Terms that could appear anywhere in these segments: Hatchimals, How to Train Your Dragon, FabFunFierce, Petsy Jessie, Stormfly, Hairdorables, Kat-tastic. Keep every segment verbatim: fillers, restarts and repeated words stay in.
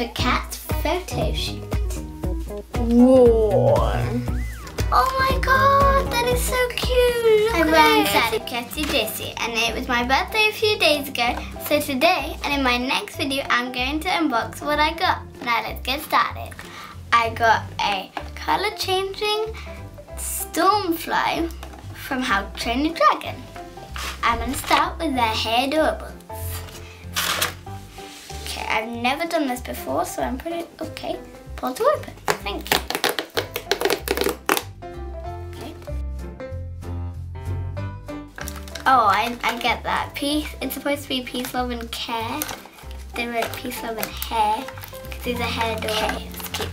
for Kat's photo shoot. Whoa! Oh my god, that is so cute! Look I ran inside of Petsy Jessie, and it was my birthday a few days ago, so today and in my next video I'm going to unbox what I got. Now let's get started. I got a colour changing Stormfly from How to Train Your Dragon. I'm going to start with their Hairdorables. Okay, I've never done this before, so I'm pretty okay. Pull to open. Thank you. Okay. Oh, I, I get that. Peace. It's supposed to be peace, love, and care. They wrote peace, love, and hair because these are Hairdorables. Okay, it's cute.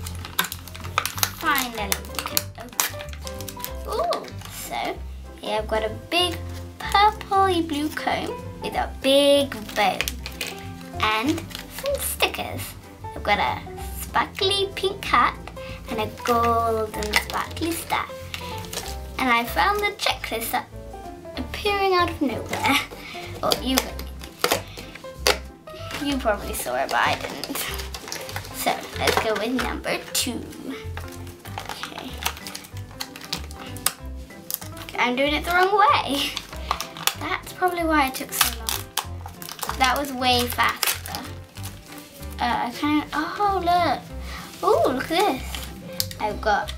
Finally, we can open. Ooh. So here I've got a big purpley blue comb with a big bow and some stickers. I've got a sparkly pink hat and a golden sparkly star. And I found the checklist that appearing out of nowhere. Well, you you probably saw it, but I didn't. So let's go with number two. Okay. I'm doing it the wrong way. That's probably why it took so long. That was way faster. Uh, I kind of, oh look. Oh, look at this. I've got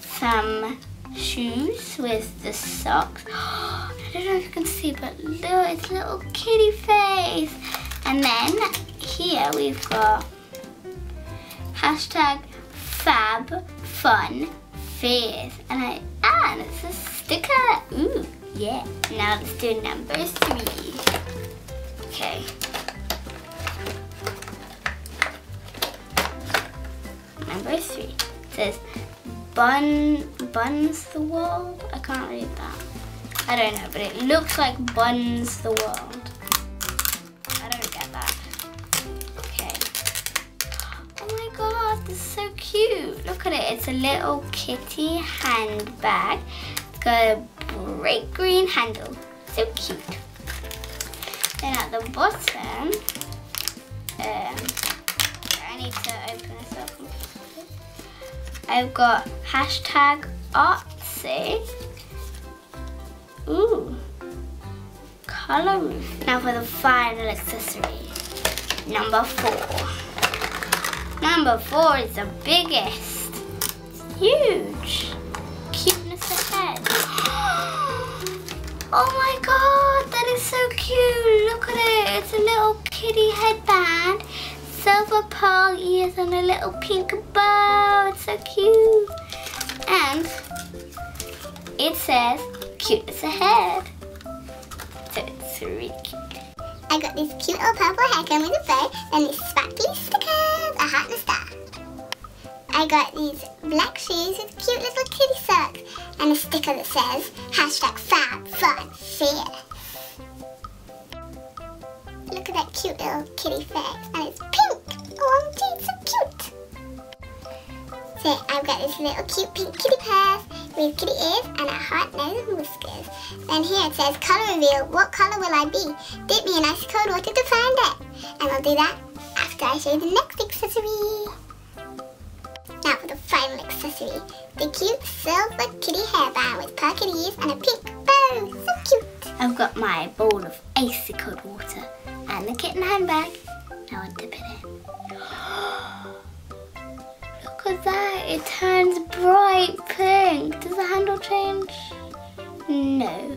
some shoes with the socks. I don't know if you can see, but look, it's a little kitty face. And then here we've got hashtag FabFunFierce. And I, ah, and it's a sticker. Ooh. Yeah, now let's do number three. Okay. Number three. It says bun buns the world. I can't read that. I don't know, but it looks like buns the world. I don't get that. Okay. Oh my god, this is so cute. Look at it. It's a little kitty handbag. It's got a great green handle, so cute. Then at the bottom, um, I need to open this up. I've got hashtag artsy. Ooh, colour roof. Now for the final accessory, number four. Number four is the biggest. It's huge. Cuteness ahead. Oh my god, that is so cute. Look at it. It's a little kitty headband, silver pearl ears, and a little pink bow. It's so cute. And it says cute as a head. So it's really cute. I got this cute little purple hair comb with a bow and these sparkly stickers, a heart and a star. I got these black shoes with cute little kitty socks and a sticker that says hashtag FabFunFierce. Look at that cute little kitty face and it's pink! Oh, it's so cute! So I've got this little cute pink kitty purse with kitty ears and a heart, nose and whiskers. Then here it says colour reveal, what colour will I be? Dip me in ice cold water to find out. And I'll do that after I show you the next accessory. Now for the final accessory, the cute silver kitty hairband with pearl kitties and a pink bow. So cute! I've got my bowl of icy cold water and the kitten handbag. Now I'll dip it in. Look at that! It turns bright pink. Does the handle change? No.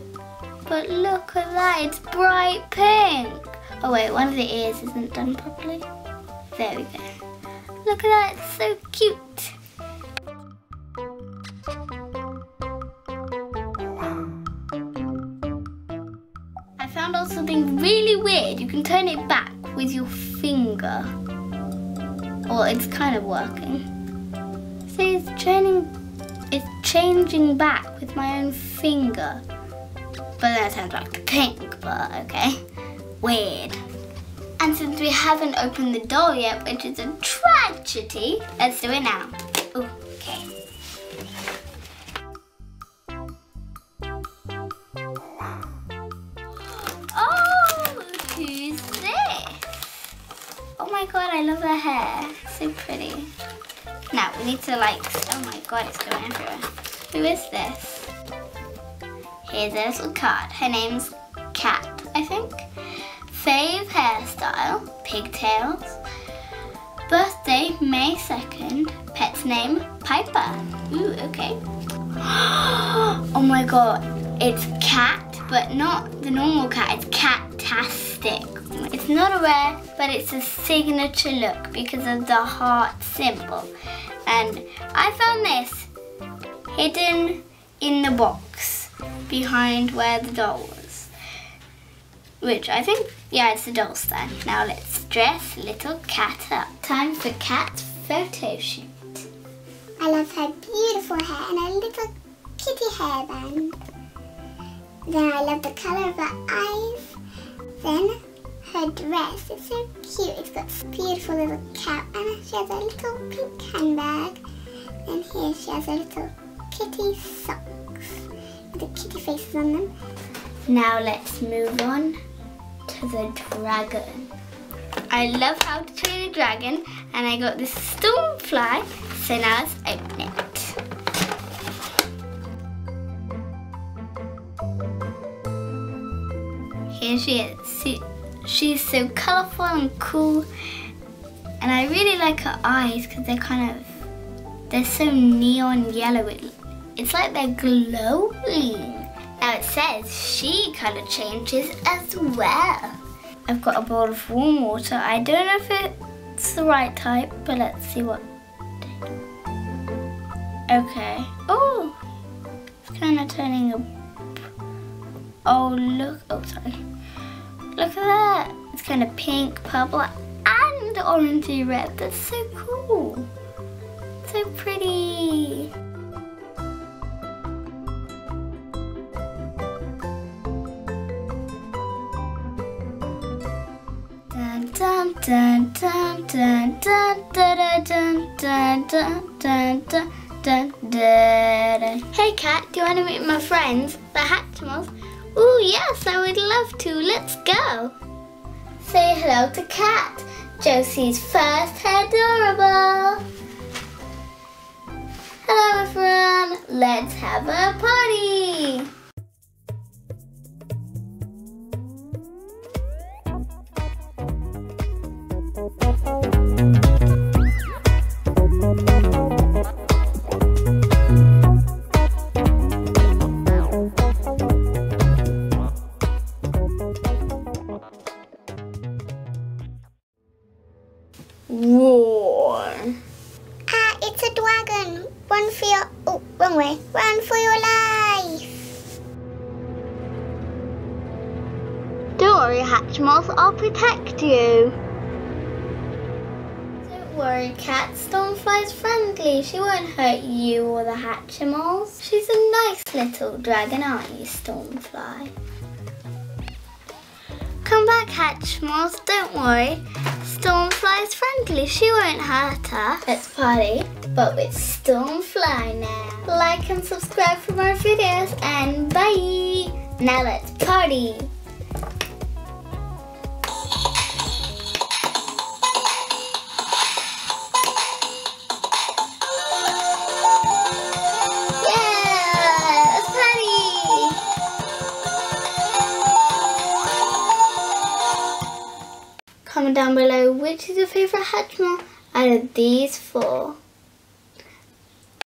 But look at that! It's bright pink. Oh wait, one of the ears isn't done properly. There we go. Look at that, it's so cute. I found out something really weird. You can turn it back with your finger. Well, it's kind of working. See, it's turning, it's changing back with my own finger. But then it turns back to pink, but okay. Weird. And since we haven't opened the doll yet, which is a tragedy, let's do it now. Ooh, okay. Oh, who's this? Oh my god, I love her hair. So pretty. Now, we need to like, oh my god, it's going everywhere. Who is this? Here's a little card. Her name's Kat, I think. Fave hairstyle, pigtails. Birthday, May second. Pet's name, Piper. Ooh, okay. Oh my god, it's Kat, but not the normal cat, it's Kat-tastic. It's not a rare, but it's a signature look because of the heart symbol. And I found this hidden in the box behind where the doll was. Which I think, yeah, it's the doll stand. Now let's dress little Kat up. Time for Kat's photo shoot. I love her beautiful hair and her little kitty hairband. Then I love the colour of her eyes. Then her dress, it's so cute. It's got a beautiful little cap and she has a little pink handbag. And here she has a little kitty socks with the kitty faces on them. Now let's move on to the dragon. I love How to Train a Dragon and I got this Stormfly, so now let's open it. Here she is. She's so colourful and cool, and I really like her eyes because they're kind of, they're so neon yellow. It, it's like they're glowing. Now it says she colour changes as well. I've got a bowl of warm water. I don't know if it's the right type, but let's see what. Okay. Oh, it's kind of turning up. Oh, look. Oh, sorry. Look at that. It's kind of pink, purple, and orangey red. That's so cool. So pretty. Dun dun dun dun dun dun dun dun dun dun dun dun. Hey Kat, do you want to meet my friends, the Hatchimals? Oh yes, I would love to. Let's go. Say hello to Kat, Josie's first Hairdorables. Hello everyone. Let's have a party. Run for your, oh, wrong way. Run for your life. Don't worry, Hatchimals, I'll protect you. Don't worry, Kat, Stormfly's friendly. She won't hurt you or the Hatchimals. She's a nice little dragon, aren't you, Stormfly? Come back, Hatchimals, don't worry. Stormfly's friendly, she won't hurt us. Let's party. But with Stormfly now. Like and subscribe for more videos and bye! Now let's party! Yeah! Let's party! Comment down below which is your favourite Hatchimal out of these four.